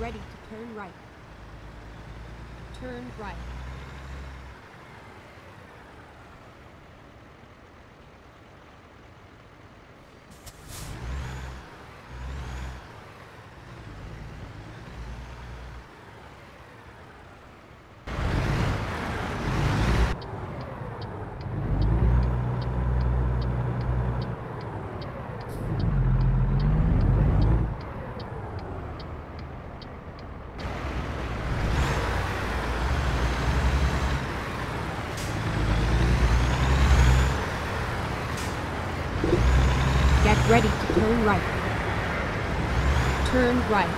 Ready to turn right. Turn right. Ready to turn right. Turn right.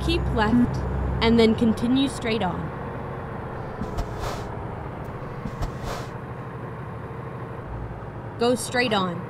Keep left, and then continue straight on. Go straight on.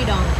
right on.